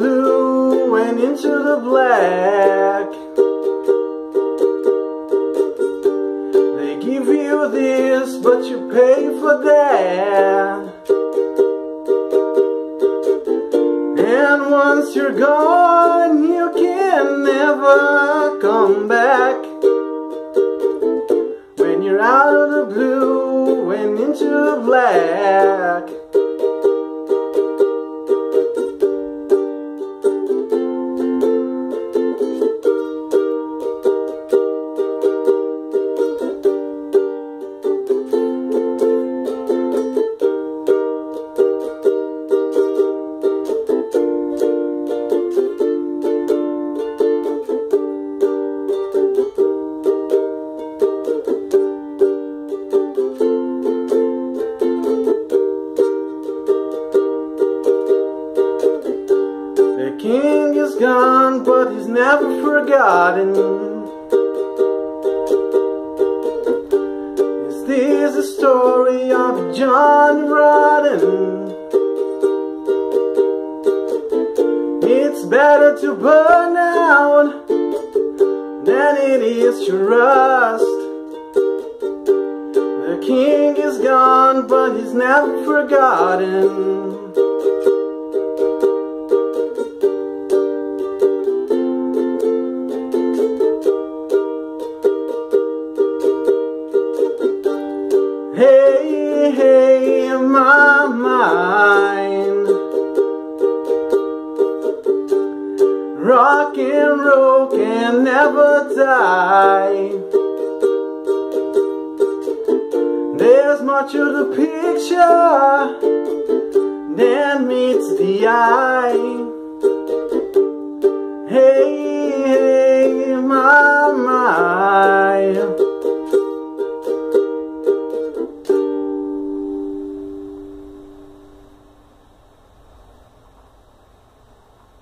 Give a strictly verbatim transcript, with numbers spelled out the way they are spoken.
blue and into the black. They give you this, but you pay for that. And once you're gone, you can never come back. When you're out of the blue and into the black. King is gone, but he's never forgotten. Is this a story of Johnny Rotten? It's better to burn out than it is to rust. The king is gone, but he's never forgotten. Hey, hey, my mind, rock and roll can never die. There's much of the picture that meets the eye.